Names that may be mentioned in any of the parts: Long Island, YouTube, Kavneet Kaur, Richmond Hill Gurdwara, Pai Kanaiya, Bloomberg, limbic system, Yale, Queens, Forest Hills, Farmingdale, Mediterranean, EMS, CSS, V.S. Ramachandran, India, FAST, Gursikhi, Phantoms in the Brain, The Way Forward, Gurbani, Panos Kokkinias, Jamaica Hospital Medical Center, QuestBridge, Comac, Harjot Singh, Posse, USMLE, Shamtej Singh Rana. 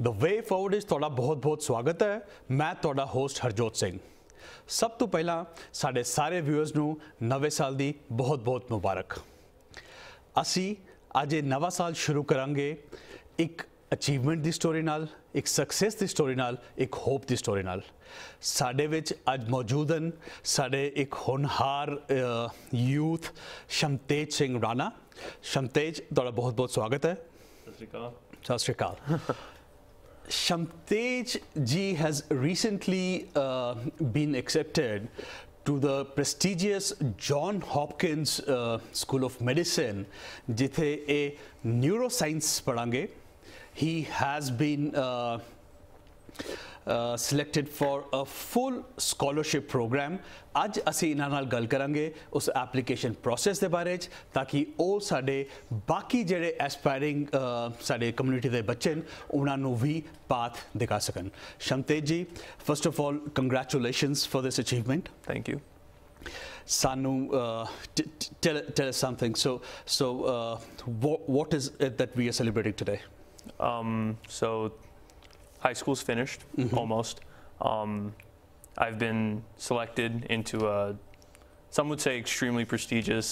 The way forward is थोड़ा बहुत स्वागत है। मैं थोड़ा होस्ट हरजोत सिंह। सब तो पहला साढ़े सारे व्यूअर्स नू नवे साल दी बहुत मुबारक। असी आज ये नवा साल शुरू करांगे एक अचीवमेंट दी स्टोरी नाल, एक सक्सेस दी स्टोरी नाल, एक होप दी स्टोरी नाल। साडे विच अज मौजूद हैं साडे एक होनहार यूथ शमतेज सिंह राणा। शमतेज, तुहाडा बहुत स्वागत है। सत श्री अकाल। Shamtej ji has recently been accepted to the prestigious Johns Hopkins School of Medicine, jithe a neuroscience padhange. He has been selected for a full scholarship program. Aaj assi inna naal gal karange us application process de bare ch, taki oh sade baki jede aspiring sade community de bacche n ohna nu vi path dikha sakan. Shamtej ji, first of all, congratulations for this achievement. Thank you. Sanu, tell us something. So what is it that we are celebrating today? High school's finished, almost. I've been selected into a, some would say, extremely prestigious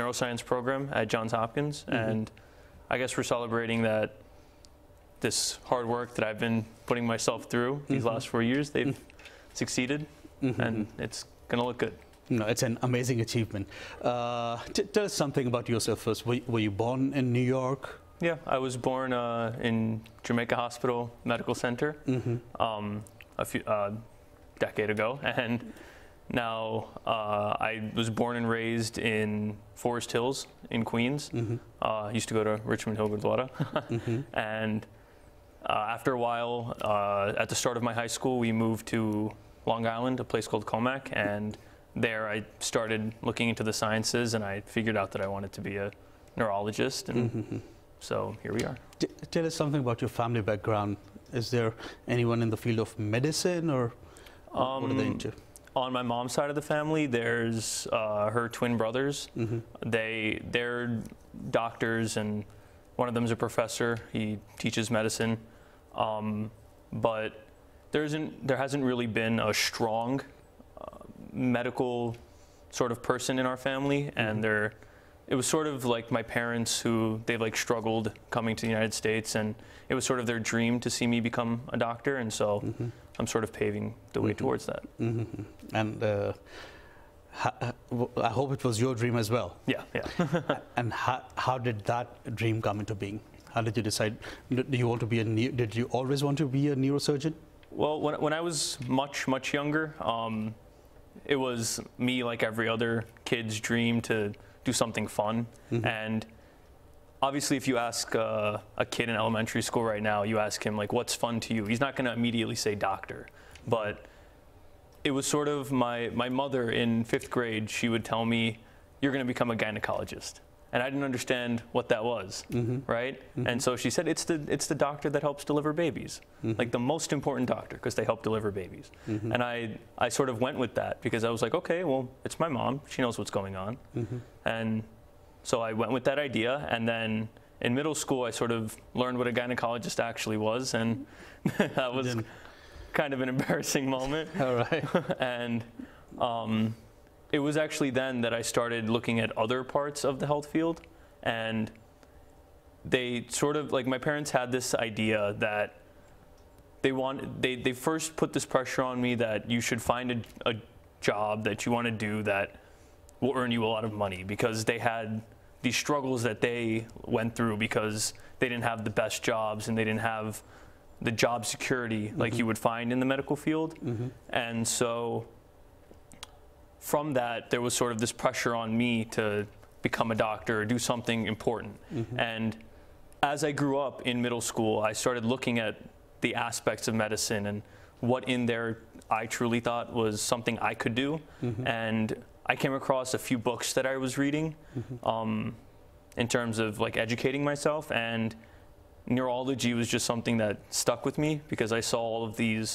neuroscience program at Johns Hopkins. And I guess we're celebrating that this hard work that I've been putting myself through these last 4 years, they've succeeded, and it's going to look good. No, it's an amazing achievement. Tell us something about yourself first. Were you born in New York? Yeah, I was born in Jamaica Hospital Medical Center a decade ago, and now I was born and raised in Forest Hills in Queens. I used to go to Richmond Hill Gurdwara, and after a while, at the start of my high school, we moved to Long Island, a place called Comac, and there I started looking into the sciences, and I figured out that I wanted to be a neurologist, and so here we are. Tell us something about your family background. Is there anyone in the field of medicine, or what are they into? On my mom's side of the family, there's her twin brothers. They're doctors, and one of them's a professor. He teaches medicine, but there hasn't really been a strong medical sort of person in our family, and they're. It was sort of like my parents who, they like struggled coming to the United States, and it was sort of their dream to see me become a doctor, and so I'm sort of paving the way towards that. And I hope it was your dream as well. Yeah, yeah. And how did that dream come into being? How did you decide, did you always want to be a neurosurgeon? Well, when I was much younger, it was me, like every other kid's dream, to do something fun. And obviously, if you ask a kid in elementary school right now, you ask him, like, what's fun to you? He's not going to immediately say doctor. But it was sort of my mother in 5th grade, she would tell me, you're going to become a gynecologist. And I didn't understand what that was, right? And so she said, it's the doctor that helps deliver babies, like the most important doctor, because they help deliver babies. And I sort of went with that, because I was like, okay, well, it's my mom. She knows what's going on. And so I went with that idea. And then in middle school, I sort of learned what a gynecologist actually was. And that was kind of an embarrassing moment. All right. And it was actually then that I started looking at other parts of the health field, and they sort of, like, my parents had this idea that they first put this pressure on me that you should find a job that you want to do that will earn you a lot of money, because they had these struggles that they went through because they didn't have the best jobs, and they didn't have the job security like you would find in the medical field. And so from that, there was sort of this pressure on me to become a doctor or do something important. And as I grew up in middle school, I started looking at the aspects of medicine and what in there I truly thought was something I could do. And I came across a few books that I was reading in terms of, like, educating myself, and neurology was just something that stuck with me, because I saw all of these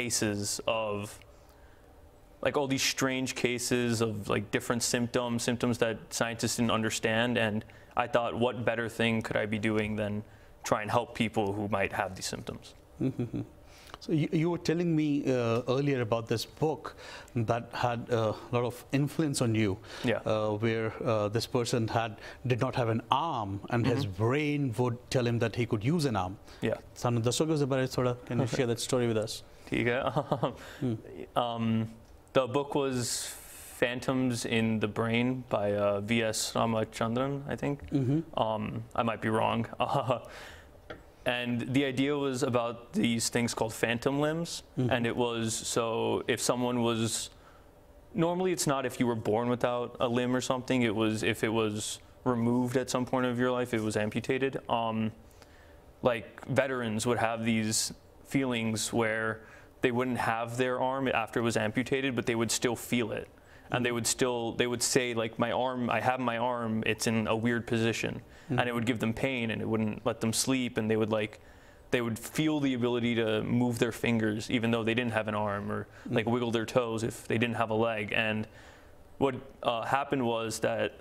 cases of, like, all these strange cases of, like, different symptoms that scientists didn't understand, and I thought, what better thing could I be doing than try and help people who might have these symptoms. Mm-hmm. So you were telling me earlier about this book that had a lot of influence on you, yeah. Where this person did not have an arm, and mm-hmm. his brain would tell him that he could use an arm. Yeah. Can you share that story with us? The book was Phantoms in the Brain by V.S. Ramachandran, I think. Mm-hmm. I might be wrong. And the idea was about these things called phantom limbs. Mm-hmm. And it was, so if someone was, normally it's not if you were born without a limb or something, it was if it was removed at some point of your life, it was amputated. Like veterans would have these feelings where they wouldn't have their arm after it was amputated, but they would still feel it. And they would say, like, my arm, I have my arm, it's in a weird position. Mm-hmm. And it would give them pain, and it wouldn't let them sleep, and they would feel the ability to move their fingers even though they didn't have an arm, or mm-hmm. like wiggle their toes if they didn't have a leg. And what happened was that,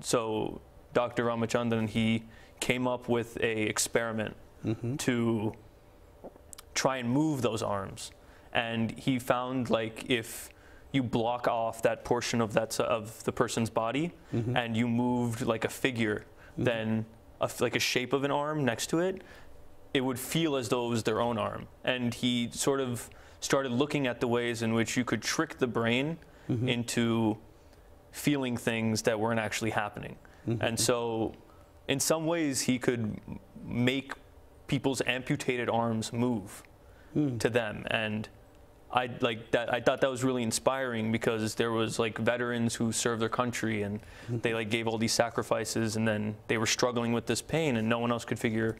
so Dr. Ramachandran, he came up with a experiment mm-hmm. to try and move those arms. And he found, like, if you block off that portion of the person's body, mm-hmm. and you moved like a figure, mm-hmm. then like a shape of an arm next to it, it would feel as though it was their own arm. And he sort of started looking at the ways in which you could trick the brain mm-hmm. into feeling things that weren't actually happening. Mm-hmm. And so in some ways he could make people's amputated arms move to them. And I thought that was really inspiring, because there was, like, veterans who served their country, and they, like, gave all these sacrifices, and then they were struggling with this pain, and no one else could figure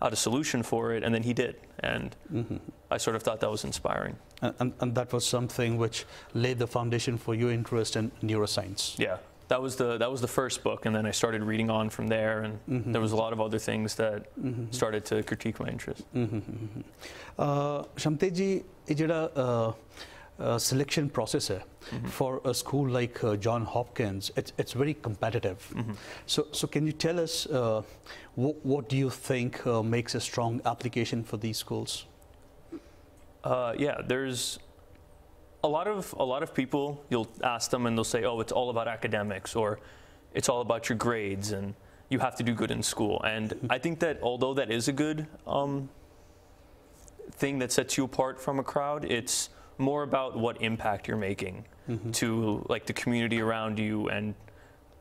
out a solution for it, and then he did. And mm-hmm. I sort of thought that was inspiring. And that was something which laid the foundation for your interest in neuroscience. Yeah, that was the first book, and then I started reading on from there, and mm-hmm. there was a lot of other things that mm-hmm. started to critique my interest. Mm-hmm. Shamtej ji, selection process mm-hmm. for a school like Johns Hopkins, it's very competitive. Mm-hmm. So can you tell us what do you think makes a strong application for these schools? Yeah, there's a lot of people. You'll ask them, and they'll say, "Oh, it's all about academics," or "It's all about your grades, and you have to do good in school." And I think that although that is a good thing that sets you apart from a crowd, it's more about what impact you're making mm-hmm. to, like, the community around you, and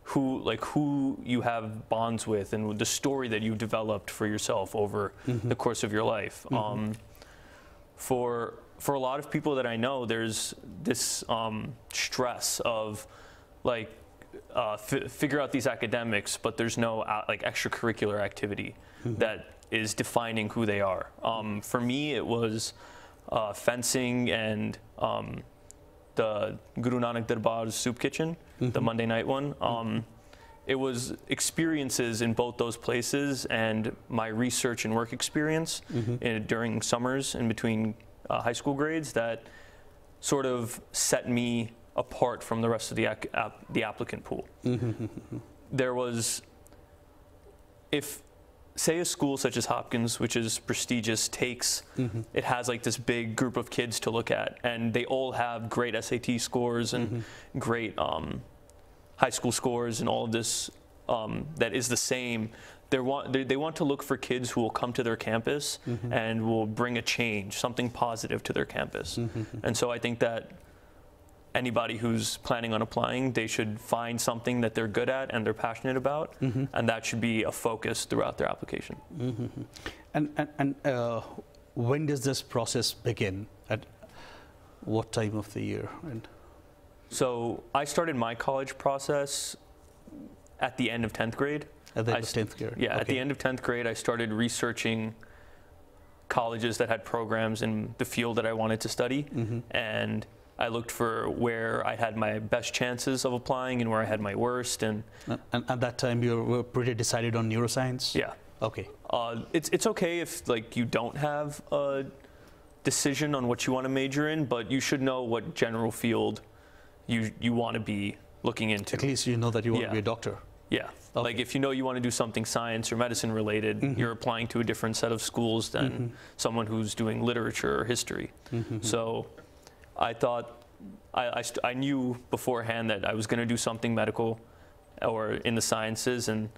who you have bonds with, and the story that you've developed for yourself over mm-hmm. the course of your life. Mm-hmm. For a lot of people that I know, there's this stress of, like, figure out these academics, but there's no like extracurricular activity mm-hmm. that is defining who they are. For me, it was fencing and the Guru Nanak Darbar's soup kitchen, mm-hmm. the Monday night one. Mm-hmm. It was experiences in both those places, and my research and work experience mm-hmm. During summers in between high school grades, that sort of set me apart from the rest of the applicant pool. Mm-hmm. There was, say a school such as Hopkins, which is prestigious, mm-hmm. it has, like, this big group of kids to look at, and they all have great SAT scores and mm-hmm. great high school scores and all of this that is the same. They want to look for kids who will come to their campus mm-hmm. and will bring a change, something positive to their campus. Mm-hmm. And so I think that anybody who's planning on applying, they should find something that they're good at and they're passionate about, mm-hmm. and that should be a focus throughout their application. Mm-hmm. And when does this process begin? At what time of the year? And so I started my college process at the end of 10th grade. At the end of 10th grade? Yeah, okay. At the end of 10th grade, I started researching colleges that had programs in the field that I wanted to study, mm-hmm. and I looked for where I had my best chances of applying and where I had my worst. And at that time, you were pretty decided on neuroscience? Yeah. Okay. It's okay if, like, you don't have a decision on what you want to major in, but you should know what general field you want to be looking into. At least you know that you want yeah. to be a doctor. Yeah. Okay. Like if you know you want to do something science or medicine related, mm-hmm. you're applying to a different set of schools than mm-hmm. someone who's doing literature or history. Mm-hmm. So I thought, I knew beforehand that I was going to do something medical or in the sciences, and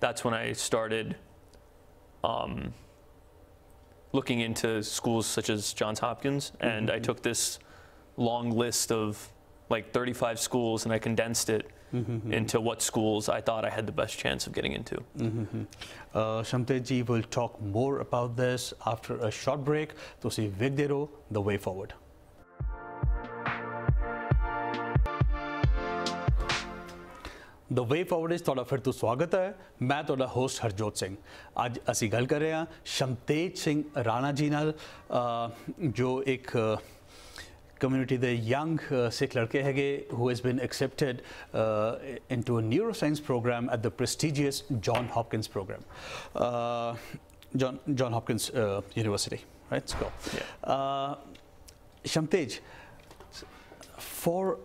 that's when I started looking into schools such as Johns Hopkins, and mm-hmm. I took this long list of like 35 schools and I condensed it mm-hmm. into what schools I thought I had the best chance of getting into. Mm-hmm. Shamtej ji will talk more about this after a short break. To see Vigdero, the way forward. The way forward इस थोड़ा फिर तो स्वागत है मैं थोड़ा host Harjot Singh आज असी गल कर रहे हैं शमतेज सिंह राणा जी नाल जो एक community the young Sikh ladke hage who has been accepted into a neuroscience program at the prestigious Johns Hopkins program Johns Hopkins University, right? Let's go. Yeah. Shamtej, for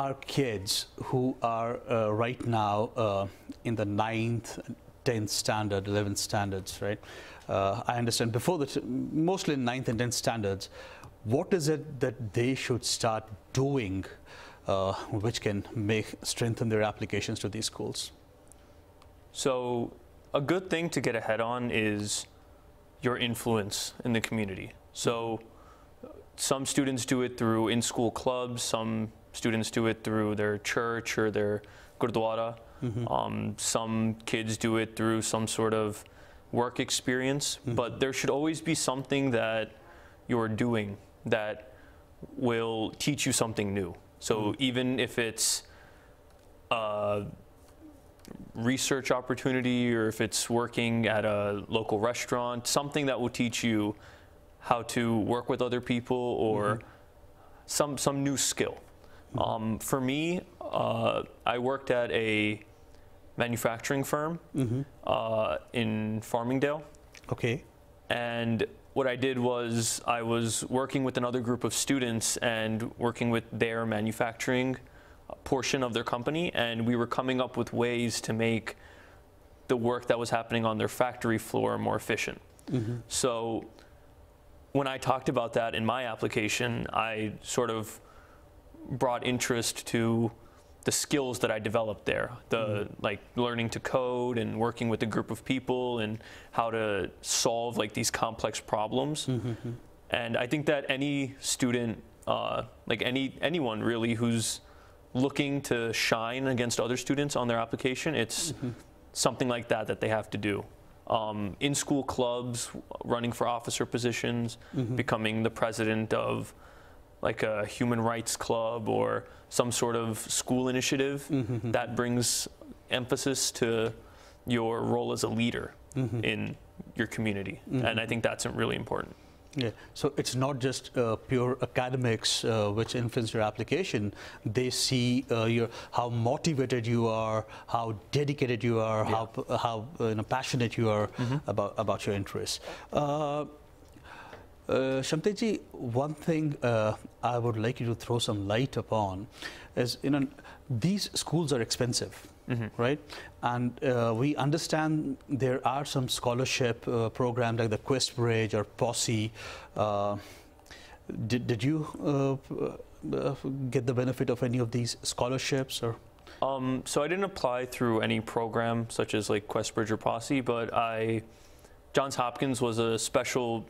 our kids who are right now in the 9th 10th standard 11th standards, right? I understand before that mostly 9th and 10th standards. What is it that they should start doing which can strengthen their applications to these schools? So a good thing to get ahead on is your influence in the community. So some students do it through in-school clubs, some students do it through their church or their gurdwara, mm-hmm. Some kids do it through some sort of work experience, mm-hmm. but there should always be something that you're doing that will teach you something new. So mm-hmm. even if it's a research opportunity or if it's working at a local restaurant, something that will teach you how to work with other people or mm-hmm. some new skill. Mm-hmm. For me, I worked at a manufacturing firm mm-hmm. In Farmingdale. Okay. And what I did was I was working with another group of students and working with their manufacturing portion of their company, and we were coming up with ways to make the work that was happening on their factory floor more efficient. Mm-hmm. So when I talked about that in my application, I sort of brought interest to the skills that I developed there, the mm-hmm. like learning to code and working with a group of people and how to solve like these complex problems. Mm-hmm. And I think that any student, like anyone really who's looking to shine against other students on their application, it's mm-hmm. something like that that they have to do. In school clubs, running for officer positions, mm-hmm. becoming the president of like a human rights club or some sort of school initiative mm-hmm. that brings emphasis to your role as a leader mm-hmm. in your community. Mm-hmm. And I think that's really important. Yeah. So it's not just pure academics which influence your application. They see how motivated you are, how dedicated you are, yeah. how passionate you are mm-hmm. about your interests. Shamtej ji, one thing I would like you to throw some light upon is, these schools are expensive, mm-hmm. right? And we understand there are some scholarship programs like the QuestBridge or Posse. Did you get the benefit of any of these scholarships? Or? So I didn't apply through any program such as like QuestBridge or Posse, but Johns Hopkins was a special.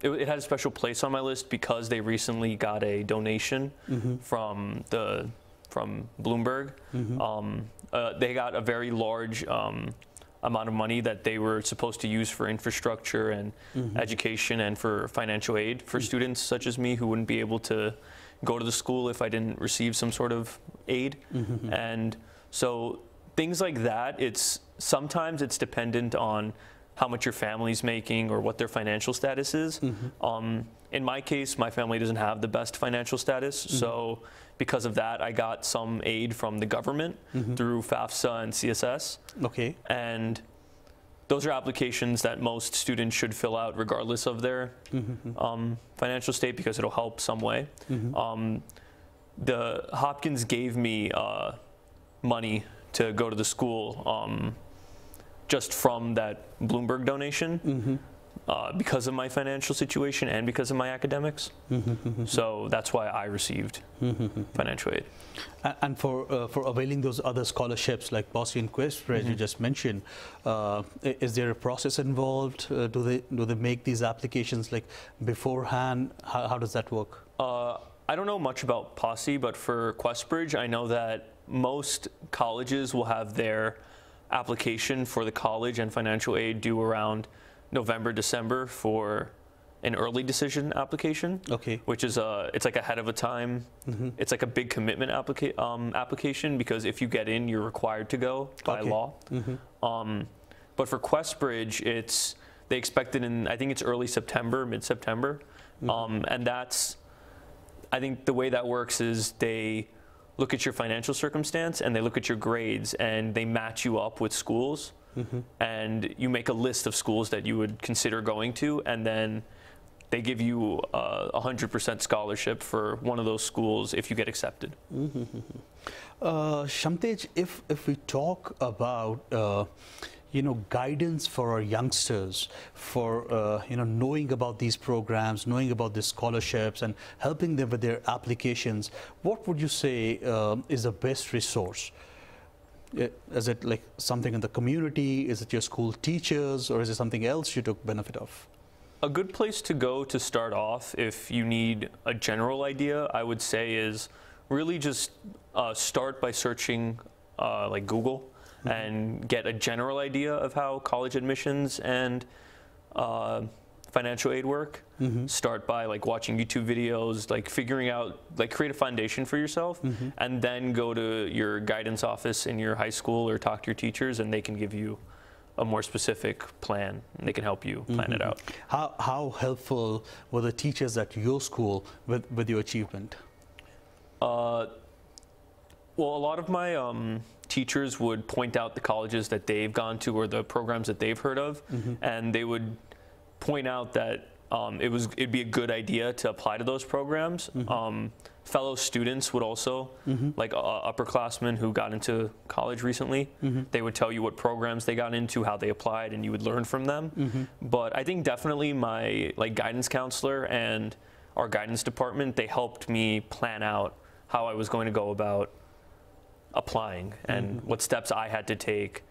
It had a special place on my list because they recently got a donation mm-hmm. from Bloomberg. Mm-hmm. They got a very large amount of money that they were supposed to use for infrastructure and mm-hmm. education and for financial aid for mm-hmm. students such as me who wouldn't be able to go to the school if I didn't receive some sort of aid. Mm-hmm. And so things like that, sometimes it's dependent on how much your family's making or what their financial status is. Mm-hmm. In my case, my family doesn't have the best financial status, mm-hmm. so because of that, I got some aid from the government mm-hmm. through FAFSA and CSS. Okay. And those are applications that most students should fill out regardless of their mm-hmm. Financial state because it'll help some way. Mm-hmm. the Hopkins gave me money to go to the school just from that Bloomberg donation. Mm-hmm. Because of my financial situation and because of my academics. Mm-hmm. So that's why I received mm-hmm. financial aid. And for availing those other scholarships like Posse and QuestBridge, mm-hmm. you just mentioned, is there a process involved? Do they make these applications like beforehand? How does that work? I don't know much about Posse, but for QuestBridge, I know that most colleges will have their application for the college and financial aid due around November, December for an early decision application. Okay. Which is it's like ahead of a time. Mm-hmm. It's like a big commitment application because if you get in, you're required to go by law. Mm-hmm. But for QuestBridge, they expect it in, I think it's early September, mid-September. Mm-hmm. And that's, I think the way that works is they look at your financial circumstance and they look at your grades and they match you up with schools. Mm-hmm. And you make a list of schools that you would consider going to, and then they give you a 100% scholarship for one of those schools if you get accepted. Mm-hmm. Shamtej, if we talk about guidance for our youngsters, for knowing about these programs, knowing about the scholarships, and helping them with their applications, what would you say is the best resource? Is it like something in the community? Is it your school teachers, or is it something else you took benefit of? A good place to go to start off, if you need a general idea, I would say is really just start by searching like Google, mm-hmm. and get a general idea of how college admissions and financial aid work. Mm-hmm. Start by like watching YouTube videos, like figuring out, like create a foundation for yourself, mm-hmm. and then go to your guidance office in your high school or talk to your teachers, and they can give you a more specific plan, and they can help you plan mm-hmm. it out. How helpful were the teachers at your school with your achievement? Well, a lot of my teachers would point out the colleges that they've gone to or the programs that they've heard of, mm-hmm. and they would point out that it'd be a good idea to apply to those programs. Mm-hmm. Fellow students would also, mm-hmm. like upperclassmen who got into college recently, mm-hmm. they would tell you what programs they got into, how they applied, and you would learn from them. Mm-hmm. But I think definitely my guidance counselor and our guidance department, they helped me plan out how I was going to go about applying, mm-hmm. and what steps I had to take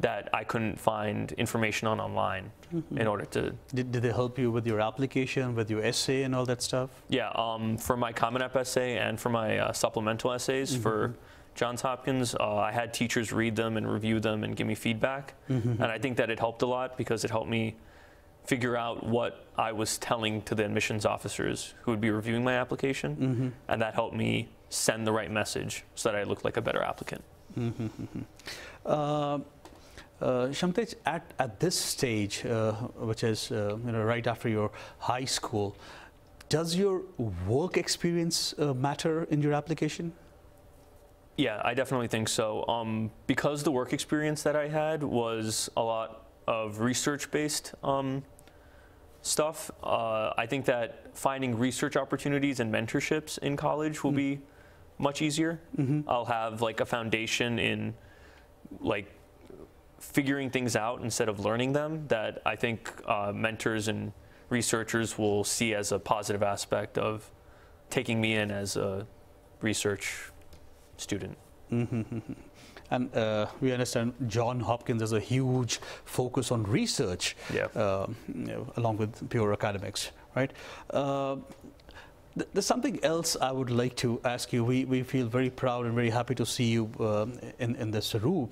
that I couldn't find information on online, mm-hmm. in order to... Did they help you with your application, with your essay and all that stuff? Yeah, for my Common App essay and for my supplemental essays, mm-hmm. for Johns Hopkins, I had teachers read them and review them and give me feedback. Mm-hmm. And I think that it helped a lot because it helped me figure out what I was telling to the admissions officers who would be reviewing my application. Mm-hmm. And that helped me send the right message so that I looked like a better applicant. Mm-hmm. Shamtej, at this stage, which is right after your high school, does your work experience matter in your application? Yeah, I definitely think so. Because the work experience that I had was a lot of research-based stuff, I think that finding research opportunities and mentorships in college will be much easier. Mm-hmm. I'll have like a foundation in figuring things out instead of learning them, that I think mentors and researchers will see as a positive aspect of taking me in as a research student. Mm-hmm. And we understand Johns Hopkins has a huge focus on research, yeah. Along with pure academics, right? There's something else I would like to ask you. We feel very proud and very happy to see you in this room.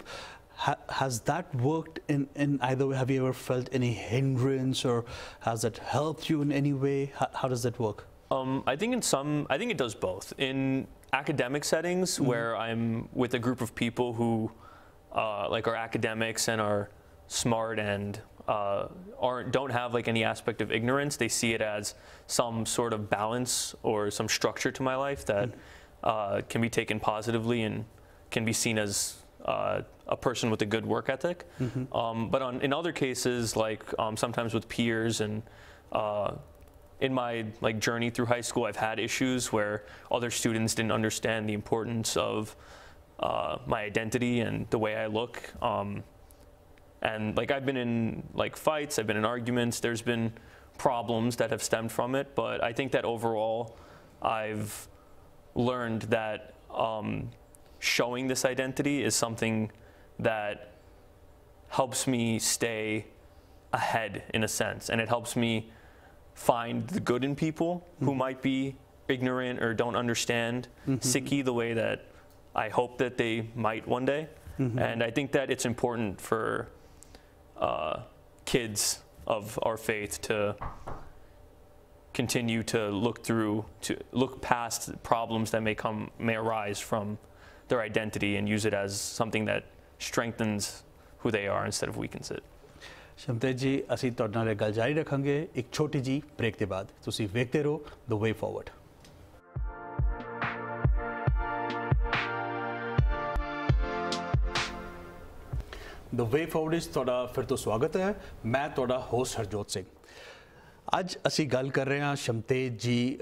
Has that worked in either way? Have you ever felt any hindrance, or has it helped you in any way? How does that work? I think it does both. In academic settings, mm-hmm. where I'm with a group of people who are academics and are smart and don't have any aspect of ignorance, they see it as some sort of balance or some structure to my life that can be taken positively and can be seen as a person with a good work ethic. Mm-hmm. But in other cases, sometimes with peers and in my journey through high school, I've had issues where other students didn't understand the importance of my identity and the way I look. And I've been in fights, I've been in arguments, there's been problems that have stemmed from it, but I think that overall I've learned that showing this identity is something that helps me stay ahead in a sense, and it helps me find the good in people who might be ignorant or don't understand Sikhi the way that I hope that they might one day. And I think that it's important for kids of our faith to continue to look past problems that may arise from their identity and use it as something that strengthens who they are instead of weakens it. Shamtej ji, assi tode naal gal jari rakhange ek choti ji break de baad. Tusi vekhde raho The Way Forward. The Way Forward is ਤੁਹਾਡਾ ਫਿਰ ਤੋਂ ਸਵਾਗਤ ਹੈ। ਮੈਂ ਤੁਹਾਡਾ host Harjot Singh. ਅੱਜ ਅਸੀਂ ਗੱਲ ਕਰ ਰਹੇ ਹਾਂ ਸ਼ਮਤੇਜ ਜੀ,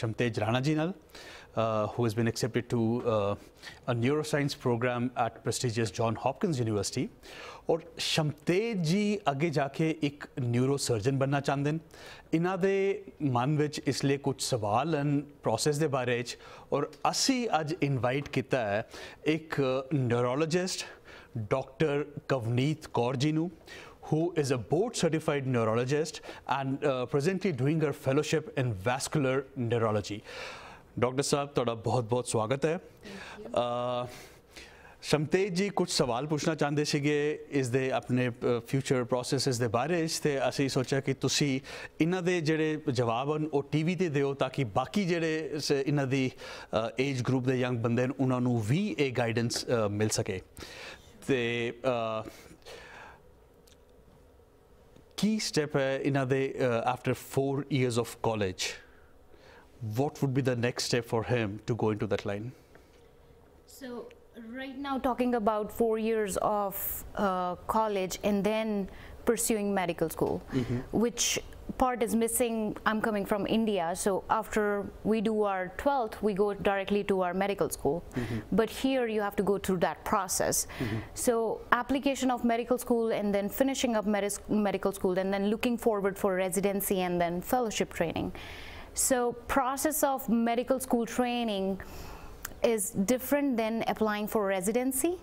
ਸ਼ਮਤੇਜ ਰਾਣਾ ਜੀ ਨਾਲ, who has been accepted to a neuroscience program at prestigious Johns Hopkins University. और शमतेज जी आगे जाके एक न्यूरो सर्जन बनना चाहते हैं। इन्हां दे मन विच इसलिए कुछ सवाल एंड प्रोसेस दे बारे विच, और असी आज इनवाइट किया है एक neurologist Dr. Kavneet Kaur ji nu, who is a board-certified neurologist and presently doing her fellowship in vascular neurology. Dr. Saab, toda bahut swagat hai. Shamtej ji, kuch sawal puchna chande sige is de apne future processes de bare vich te assi socha ki tusi inna de jehde jawab han oh TV te deo taki baki jehde inna di age group de young bande han unna nu vi a guidance mil sake. The key step in after 4 years of college, what would be the next step for him to go into that line? So right now talking about 4 years of college and then pursuing medical school, which part is missing. I'm coming from India, so after we do our 12th, we go directly to our medical school. But here you have to go through that process. So application of medical school and then finishing up medical school and then looking forward for residency and then fellowship training. So process of medical school training is different than applying for residency.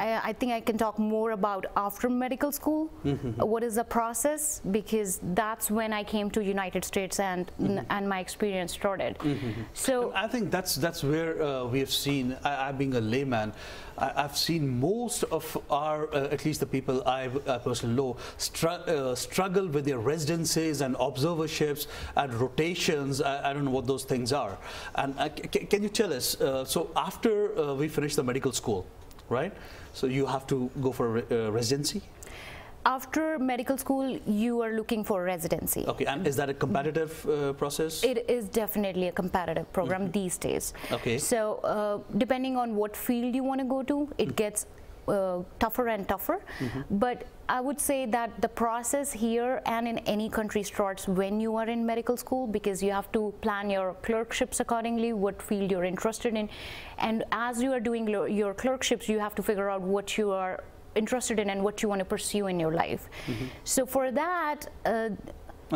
I think I can talk more about after medical school, what is the process, because that's when I came to United States and my experience started. So I think that's where we have seen, I being a layman, I've seen most of our, at least the people I personally know, struggle with their residencies and observerships and rotations. I don't know what those things are. And can you tell us, so after we finish the medical school, right? So you have to go for residency? After medical school, you are looking for residency. Okay, and is that a competitive process? It is definitely a competitive program these days. Okay. So depending on what field you want to go to, it gets tougher and tougher. But I would say that the process here and in any country starts when you are in medical school, because you have to plan your clerkships accordingly, what field you're interested in, and as you are doing your clerkships, you have to figure out what you are interested in and what you want to pursue in your life. So for that,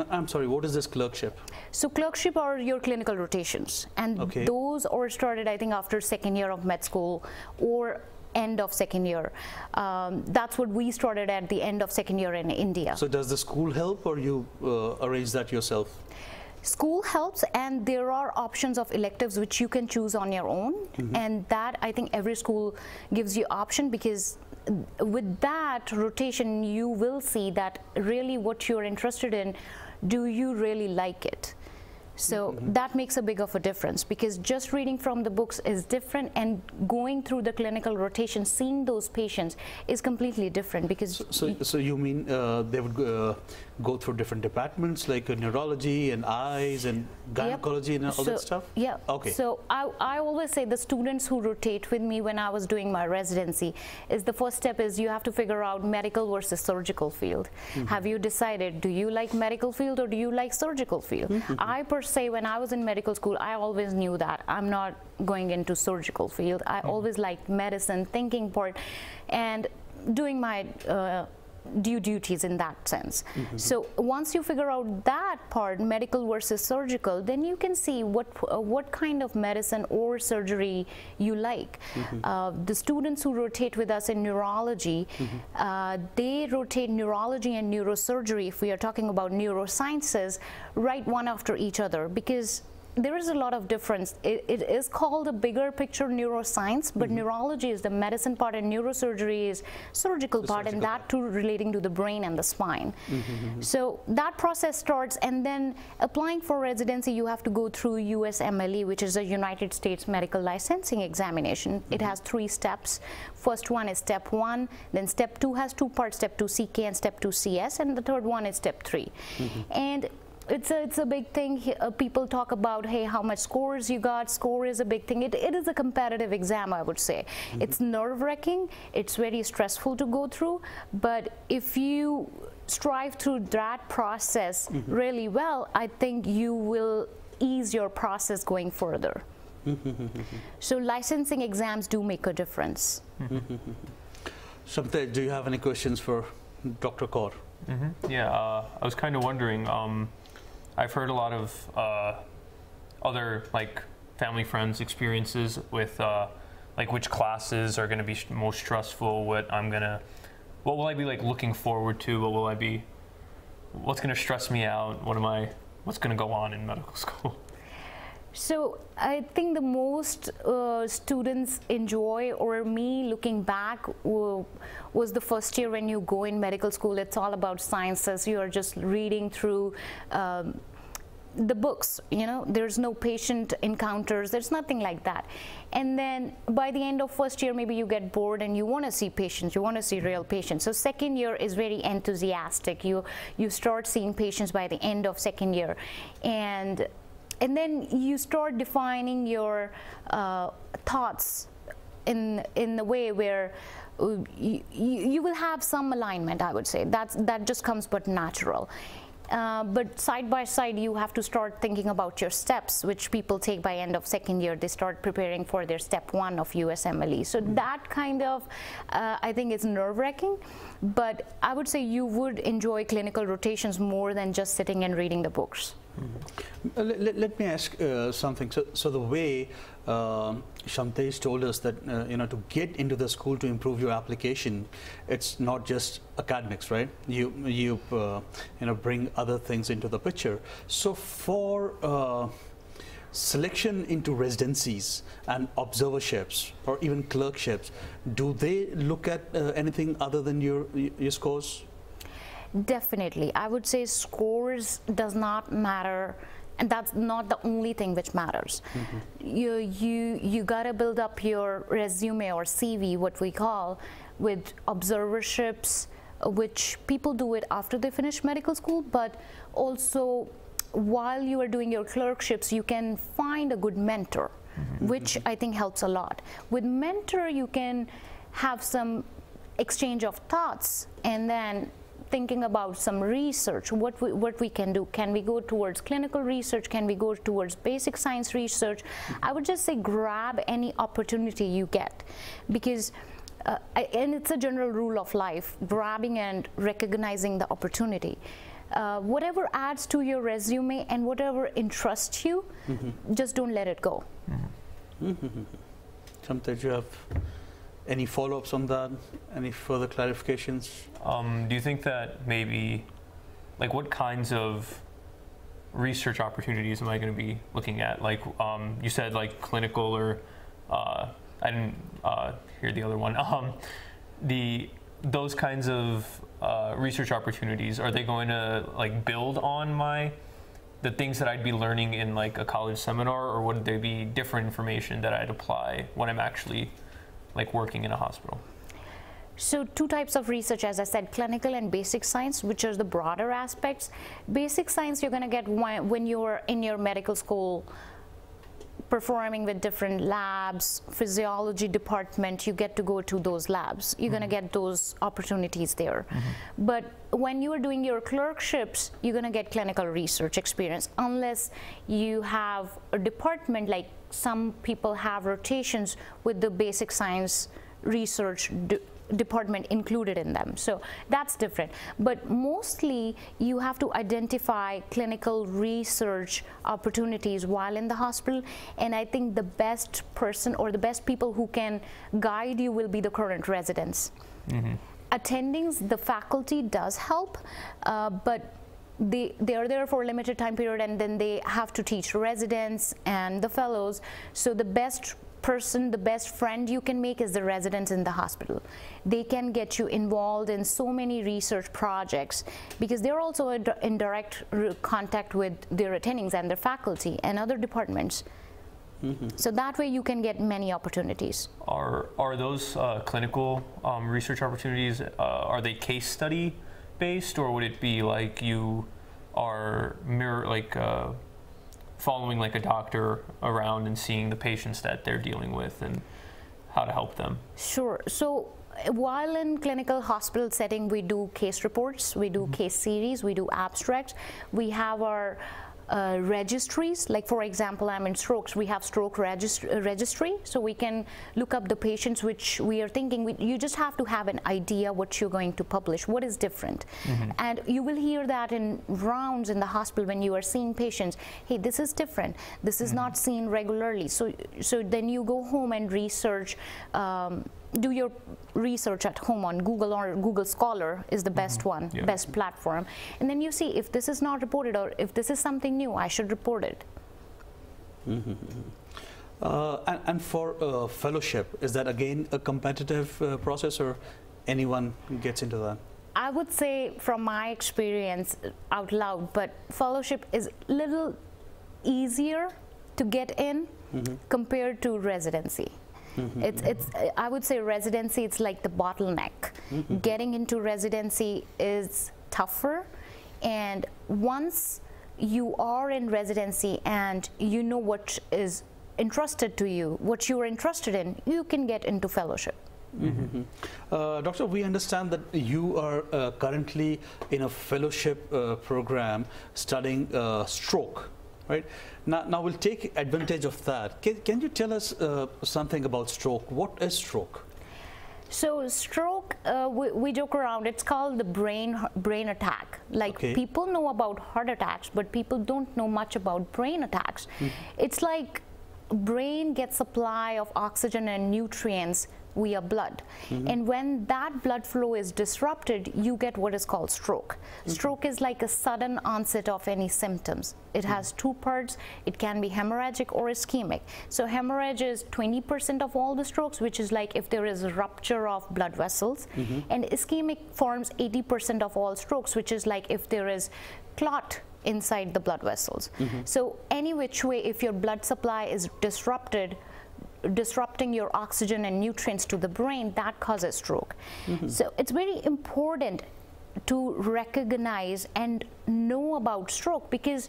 I'm sorry, what is this clerkship? So clerkship are your clinical rotations, and those are started I think after second year of med school or end of second year. That's what we started at the end of second year in India. So does the school help, or you arrange that yourself? School helps, and there are options of electives which you can choose on your own. And that I think every school gives you option, because with that rotation you will see that really what you're interested in, do you really like it? So that makes a big of a difference, because just reading from the books is different, and going through the clinical rotation, seeing those patients is completely different. Because so you mean they would go through different departments like neurology and eyes and gynecology and all that stuff? Yeah. Okay. So I always say the students who rotate with me when I was doing my residency is the first step is you have to figure out medical versus surgical field. Mm-hmm. Have you decided, do you like medical field or do you like surgical field? Mm-hmm. I per se, when I was in medical school, I always knew that I'm not going into surgical field. I always liked medicine, thinking part, and doing my due duties in that sense. Mm-hmm. So once you figure out that part, medical versus surgical, then you can see what kind of medicine or surgery you like. Mm-hmm. The students who rotate with us in neurology, mm-hmm. They rotate neurology and neurosurgery, if we are talking about neurosciences, right one after each other, because there is a lot of difference. It is called a bigger picture neuroscience, but neurology is the medicine part and neurosurgery is surgical part, and that too relating to the brain and the spine. Mm-hmm. So that process starts, and then applying for residency, you have to go through USMLE, which is a United States Medical Licensing Examination. Mm-hmm. It has 3 steps. First one is step 1, then step 2 has 2 parts, step 2 CK and step 2 CS, and the third one is step 3. Mm-hmm. And it's a big thing. People talk about, hey, how much scores you got. Score is a big thing. It is a competitive exam, I would say. Mm-hmm. It's nerve-wracking. It's very stressful to go through. But if you strive through that process really well, I think you will ease your process going further. So licensing exams do make a difference. Shamtej, do you have any questions for Dr. Kaur? Mm-hmm. Yeah, I was kind of wondering, I've heard a lot of other like family friends experiences with like which classes are going to be most stressful, what will I be like looking forward to, what's going to stress me out, what's going to go on in medical school? So I think the most students enjoy, or me looking back, was the first year when you go in medical school. It's all about sciences. You are just reading through the books, you know. There's no patient encounters, there's nothing like that. And then by the end of first year, maybe you get bored and you want to see patients, you want to see real patients. So second year is very enthusiastic. You start seeing patients by the end of second year, and then you start defining your thoughts in the way where you will have some alignment, I would say. That just comes but natural. But side by side, you have to start thinking about your steps, which people take by end of second year. They start preparing for their step 1 of USMLE. So that kind of, I think it's nerve-wracking, but I would say you would enjoy clinical rotations more than just sitting and reading the books. Mm-hmm. Let me ask something. So the way Shamtej told us that you know, to get into the school, to improve your application, it's not just academics, right? You bring other things into the picture. So for selection into residencies and observerships or even clerkships, do they look at anything other than your scores? Definitely. I would say scores does not matter, and that's not the only thing which matters. Mm-hmm. You gotta build up your resume or CV, what we call, with observerships, which people do it after they finish medical school, but also while you are doing your clerkships, you can find a good mentor, mm-hmm. which I think helps a lot. With mentor, you can have some exchange of thoughts, and then thinking about some research, what we can do. Can we go towards clinical research? Can we go towards basic science research? I would just say grab any opportunity you get, because and it's a general rule of life, grabbing and recognizing the opportunity. Whatever adds to your resume and whatever interests you, mm-hmm. just don't let it go. Mm-hmm. Mm-hmm. Sometimes you have any follow-ups on that? Any further clarifications? Do you think that maybe, like, what kinds of research opportunities am I going to be looking at? Like, you said, like, clinical or, I didn't hear the other one. Those kinds of research opportunities, are they going to, like, build on my the things that I'd be learning in like a college seminar, or would there be different information that I'd apply when I'm actually like working in a hospital? So two types of research, as I said, clinical and basic science, which are the broader aspects. Basic science you're going to get when you're in your medical school, performing with different labs, physiology department, you get to go to those labs. You're going to get those opportunities there. But when you are doing your clerkships, you're going to get clinical research experience, unless you have a department, like some people have rotations with the basic science research department included in them. So that's different. But mostly you have to identify clinical research opportunities while in the hospital. And I think the best person or the best people who can guide you will be the current residents. Attendings, the faculty does help, but they are there for a limited time period, and then they have to teach residents and the fellows. So the best person, the best friend you can make is the residents in the hospital. They can get you involved in so many research projects because they're also in direct contact with their attendings and their faculty and other departments. So that way you can get many opportunities. Are those clinical research opportunities, are they case study based, or would it be like you are following like a doctor around and seeing the patients that they're dealing with and how to help them? Sure. So while in clinical hospital setting, we do case reports, we do case series, we do abstracts, we have our registries. Like for example, I'm in strokes, we have stroke registry, so we can look up the patients which we are thinking. You just have to have an idea what you're going to publish, what is different. And you will hear that in rounds in the hospital when you are seeing patients, hey, this is different, this is not seen regularly. So then you go home and research, do your research at home on Google, or Google Scholar is the best one, best platform. And then you see if this is not reported, or if this is something new, I should report it. And for fellowship, is that again a competitive process, or anyone gets into that? I would say from my experience out loud, but fellowship is a little easier to get in compared to residency. It's I would say residency, it's like the bottleneck. Getting into residency is tougher, and once you are in residency and you know what is entrusted to you, what you are entrusted in, you can get into fellowship. Doctor, we understand that you are currently in a fellowship program studying stroke. Right. Now we'll take advantage of that. Can you tell us something about stroke? What is stroke? So stroke, we joke around, it's called the brain attack. Like people know about heart attacks, but people don't know much about brain attacks. It's like brain gets supply of oxygen and nutrients via blood. And when that blood flow is disrupted, you get what is called stroke. Stroke is like a sudden onset of any symptoms. It has two parts. It can be hemorrhagic or ischemic. So hemorrhage is 20% of all the strokes, which is like if there is a rupture of blood vessels. And ischemic forms 80% of all strokes, which is like if there is clot inside the blood vessels. So any which way, if your blood supply is disrupted, disrupting your oxygen and nutrients to the brain, that causes stroke. So it's very important to recognize and know about stroke, because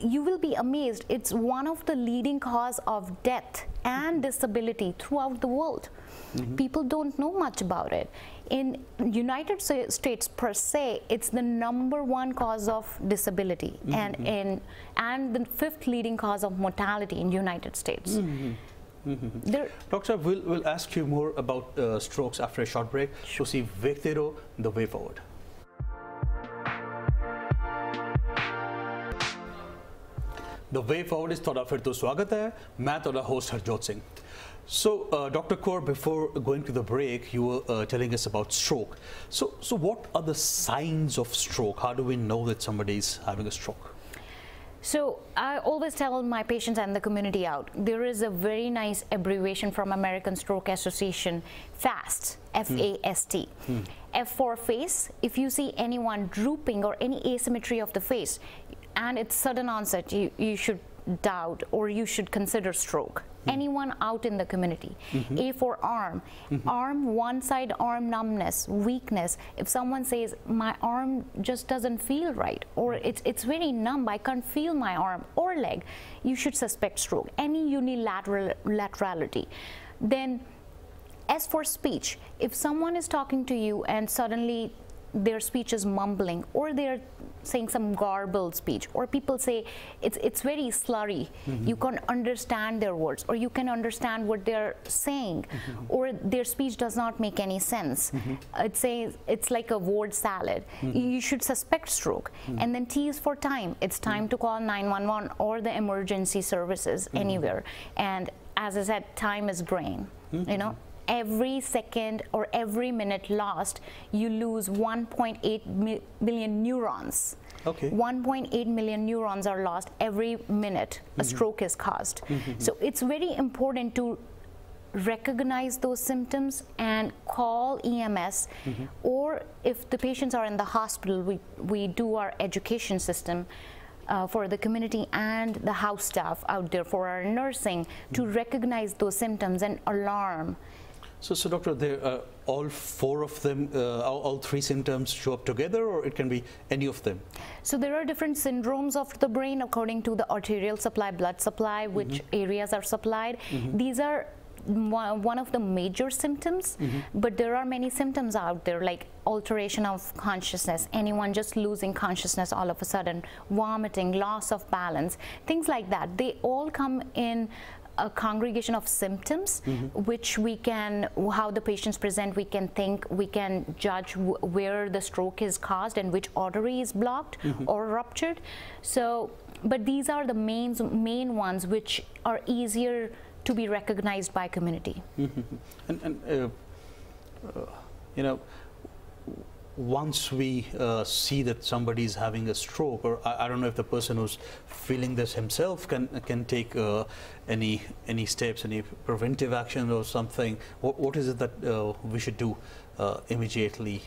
you will be amazed, it's one of the leading cause of death and disability throughout the world. People don't know much about it. In United States per se, it's the #1 cause of disability, and the 5th leading cause of mortality in United States. Doctor, we'll ask you more about strokes after a short break. So see Vektero, the way forward. The way forward is thoda fir to swagat hai. Main thoda host Harjot Singh. So, Dr. Kaur, before going to the break, you were telling us about stroke. So what are the signs of stroke? How do we know that somebody's having a stroke? So, I always tell my patients and the community out, there is a very nice abbreviation from American Stroke Association, FAST, F-A-S-T. F for face. If you see anyone drooping or any asymmetry of the face, and it's sudden onset, you should doubt or you should consider stroke. Anyone out in the community. A for arm. One side arm numbness, weakness. If someone says my arm just doesn't feel right, or it's really numb, I can't feel my arm or leg, you should suspect stroke. Any unilaterality. Then as for speech, if someone is talking to you and suddenly their speech is mumbling, or they're saying some garbled speech, or people say it's very slurry, you can't understand their words, or you can understand what they're saying, or their speech does not make any sense. It's like a word salad. You should suspect stroke. And then T is for time. It's time to call 911 or the emergency services anywhere. And as I said, time is brain, you know? Every second or every minute lost, you lose 1.8 million neurons. Okay. 1.8 million neurons are lost every minute a stroke is caused. So it's very important to recognize those symptoms and call EMS, or if the patients are in the hospital, we do our education system for the community and the house staff out there, for our nursing, to recognize those symptoms and alarm. So doctor, all four of them, all three symptoms show up together, or it can be any of them? So there are different syndromes of the brain according to the arterial supply, blood supply, which areas are supplied. These are one of the major symptoms, but there are many symptoms out there, like alteration of consciousness, anyone just losing consciousness all of a sudden, vomiting, loss of balance, things like that. They all come in a congregation of symptoms, which we can, how the patients present, we can think, we can judge where the stroke is caused and which artery is blocked or ruptured. So, but these are the main ones which are easier to be recognized by community. And you know, once we see that somebody is having a stroke, or I don't know if the person who's feeling this himself can take any steps, any preventive action or something. What is it that we should do immediately?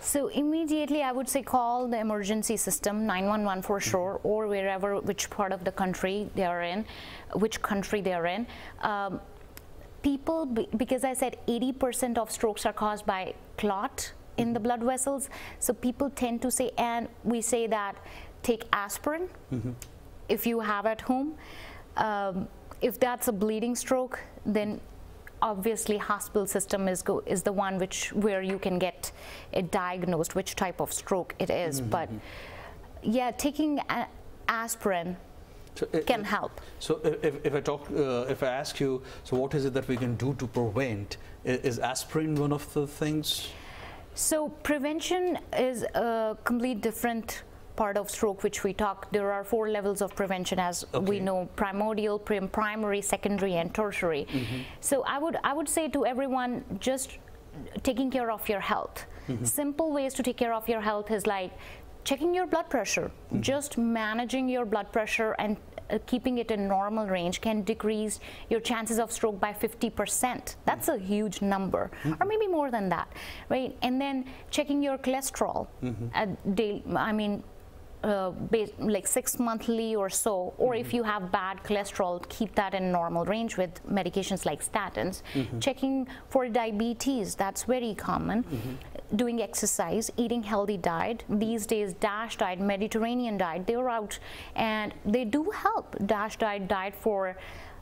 So immediately, I would say call the emergency system, 911 for sure, or wherever, which part of the country they are in, which country they are in. People, because I said 80% of strokes are caused by clot in the blood vessels, so people tend to say, and we say that take aspirin if you have at home. If that's a bleeding stroke, then obviously hospital system is the one where you can get it diagnosed which type of stroke it is. But yeah, taking aspirin can help. So if I ask you, so what is it that we can do to prevent? Is aspirin one of the things? So prevention is a complete different part of stroke which we talk. There are four levels of prevention, as we know: primordial, primary, secondary, and tertiary. So I would say to everyone, just taking care of your health. Simple ways to take care of your health is like checking your blood pressure. Just managing your blood pressure and keeping it in normal range can decrease your chances of stroke by 50%. That's a huge number, or maybe more than that, right? And then checking your cholesterol at daily, I mean, like 6 monthly or so, or if you have bad cholesterol, keep that in normal range with medications like statins. Checking for diabetes, that's very common. Doing exercise, eating healthy diet. These days, DASH diet, Mediterranean diet, they're out and they do help. DASH diet for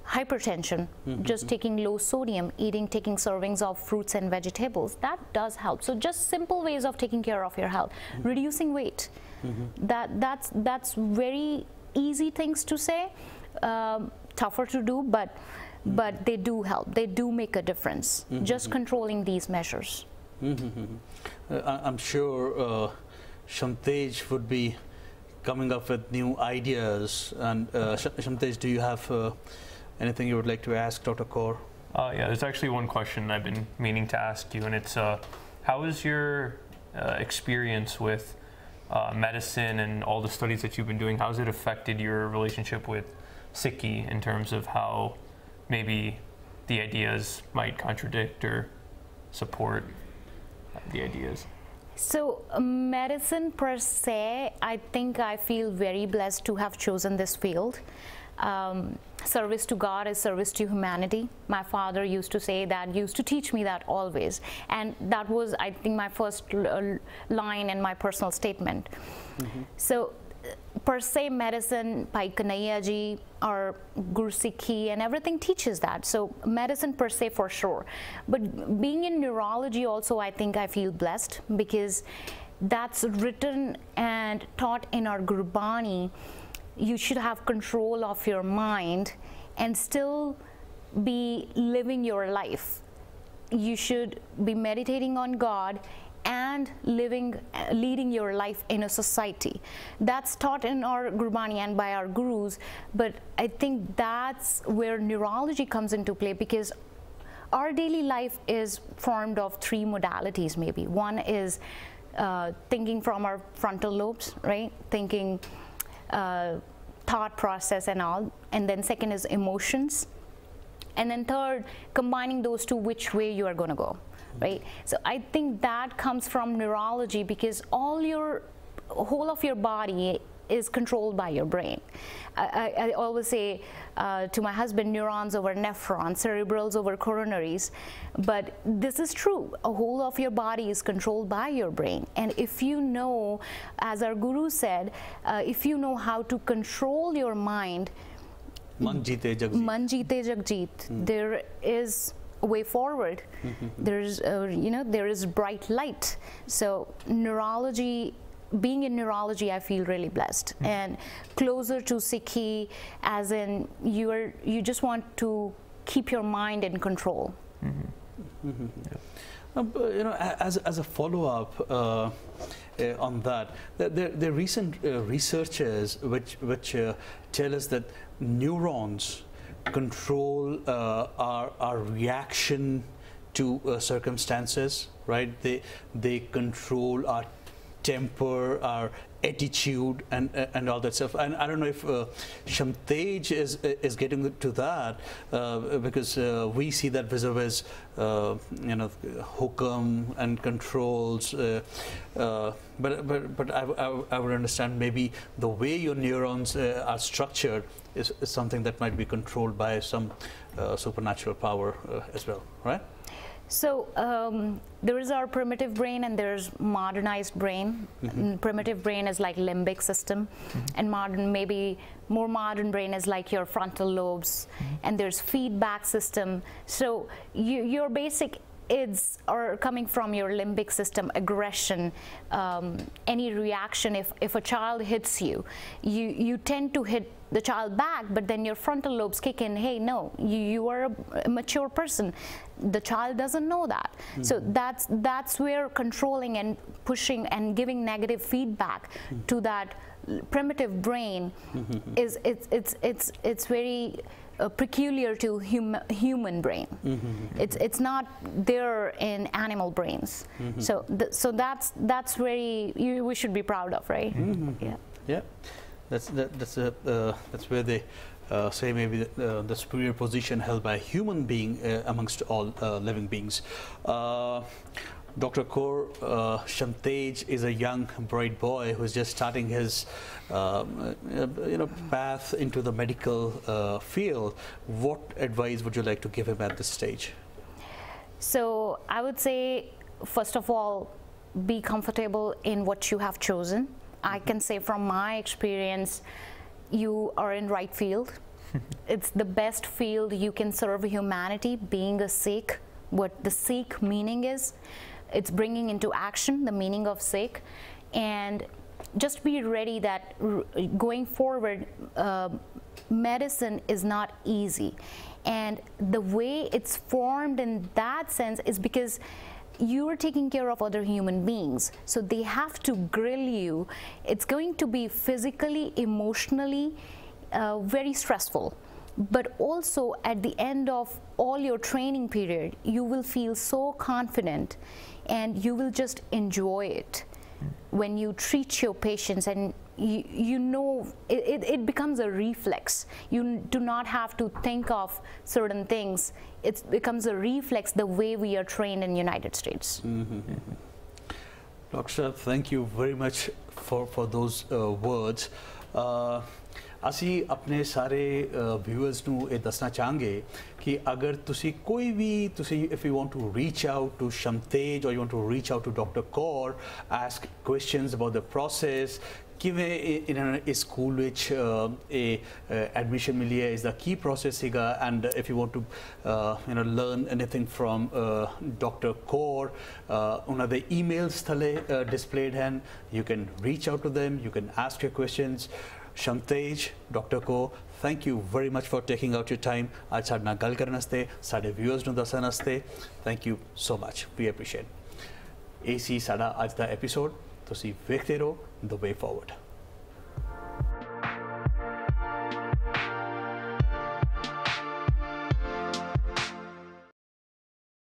hypertension, just taking low sodium, taking servings of fruits and vegetables, that does help. So just simple ways of taking care of your health. Reducing weight, that's very easy things to say, tougher to do, but they do help. They do make a difference, just controlling these measures. I'm sure Shamtej would be coming up with new ideas. And Shamtej, do you have anything you would like to ask Dr. Kaur? Yeah, there's actually one question I've been meaning to ask you, and it's how is your experience with medicine and all the studies that you've been doing, how has it affected your relationship with Sikhi in terms of how maybe the ideas might contradict or support the ideas? So medicine per se, I think I feel very blessed to have chosen this field. Service to God is service to humanity. My father used to say that, used to teach me that always. And that was, I think, my first line in my personal statement. Mm-hmm. So per se medicine, Pai Kanaiya ji or Gursikhi and everything teaches that. So medicine per se for sure. But being in neurology also, I think I feel blessed because that's written and taught in our Gurbani. You should have control of your mind and still be living your life. You should be meditating on God and living, leading your life in a society. That's taught in our Gurbani and by our gurus, but I think that's where neurology comes into play because our daily life is formed of three modalities maybe. One is thinking from our frontal lobes, right? Thinking, thought process and all, and then second is emotions, and then third, combining those two, which way you are going to go, right? So I think that comes from neurology because all your whole of your body is controlled by your brain. I always say to my husband, neurons over nephrons, cerebrals over coronaries, but this is true. A whole of your body is controlled by your brain. And if you know, as our guru said, if you know how to control your mind, Man-jeet-e-jag-jeet, there is a way forward. There's, you know, there is bright light. So neurology, being in neurology, I feel really blessed. And closer to Sikhi, as in you just want to keep your mind in control. You know, as a follow-up on that, the recent researches which tell us that neurons control our reaction to circumstances, right? They control our temper, our attitude, and all that stuff. And I don't know if Shamtej is getting to that because we see that vis-a-vis, you know, hokum and controls. But I would understand maybe the way your neurons are structured is something that might be controlled by some supernatural power as well, right? So there is our primitive brain and there's modernized brain. Primitive brain is like limbic system, and maybe more modern brain is like your frontal lobes, and there's feedback system. So your basic ids are coming from your limbic system, aggression, any reaction. If a child hits you, you tend to hit the child back, but then your frontal lobes kick in, hey, no, you are a mature person. The child doesn't know that. So that's where controlling and pushing and giving negative feedback to that primitive brain is it's very peculiar to human brain. It's not there in animal brains. So that's very we should be proud of, right? Yeah. That's where they say maybe the superior position held by a human being amongst all living beings. Dr. Kaur, Shamtej is a young, bright boy who's just starting his you know, path into the medical field. What advice would you like to give him at this stage? So I would say, first of all, be comfortable in what you have chosen. I can say from my experience, you are in right field. It's the best field you can serve humanity, being a Sikh. What the Sikh meaning is, it's bringing into action the meaning of Sikh. And just be ready that going forward, medicine is not easy. And the way it's formed in that sense is because you're taking care of other human beings, so they have to grill you. It's going to be physically, emotionally very stressful, but also at the end of all your training period, you will feel so confident and you will just enjoy it when you treat your patients. And you know, it becomes a reflex. You do not have to think of certain things. It becomes a reflex the way we are trained in United States. Dr. Shah, thank you very much for those words. ਅਸੀਂ ਆਪਣੇ ਸਾਰੇ viewers ਨੂੰ ਇਹ ਦੱਸਣਾ ਚਾਹਾਂਗੇ ਕਿ ਅਗਰ ਤੁਸੀਂ ਕੋਈ ਵੀ ਤੁਸੀਂ if you want to reach out to Shamtej or you want to reach out to Dr. Kaur, ask questions about the process, ਕਿਵੇਂ ਇਹਨਾਂ ਸਕੂਲ ਵਿੱਚ ਐਡਮਿਸ਼ਨ ਮਿਲੀ ਹੈ, ਇਸ ਦਾ ਕੀ ਪ੍ਰੋਸੈਸ ਸੀਗਾ, and if you want to you نو learn anything from doctor Kaur, ਉਹਨਾਂ ਦੇ ਈਮੇਲਸ ਥੱਲੇ ਡਿਸਪਲੇਡ ਹਨ, you can reach out to them, you can ask your questions. Shamtej, Dr. Kaur, thank you very much for taking out your time. Aaj saade naal gal karan aste, saade viewers nu dasan aste. Thank you so much. We appreciate. AC saada aaj da episode. Tusi vekhte raho the way forward.